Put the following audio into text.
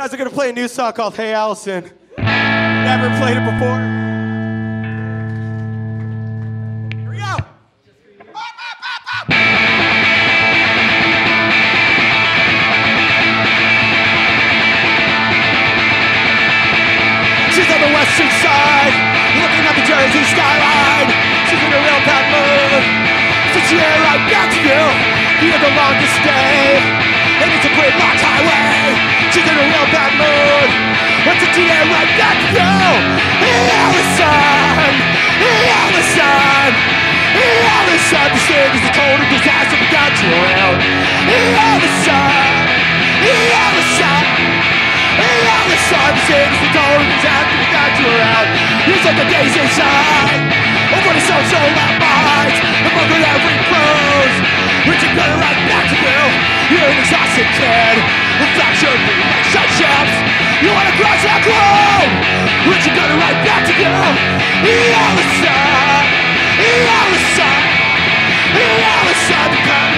Guys, we're going to play a new song called Hey Allison. Never played it before. Western side, looking at the Jersey skyline. She's in a real bad mood, so she ain't right back to you. You have the longest day, and it's a great long highway. She's in a real bad mood, so she ain't right back to you. Hey Allison, hey Allison, hey Allison. This thing is a total disaster without you around. Hey Allison, hey Allison, hey Allison. This thing is a total disaster. Here's like the days inside. Over the so loud minds, among the every pros. Reaching good right back to you. You're an exhausted kid with fractured relationships. You wanna cross that road. Reaching good right back to you. Hey Allison, hey Allison, hey Allison.